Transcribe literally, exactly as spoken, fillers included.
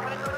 Gracias.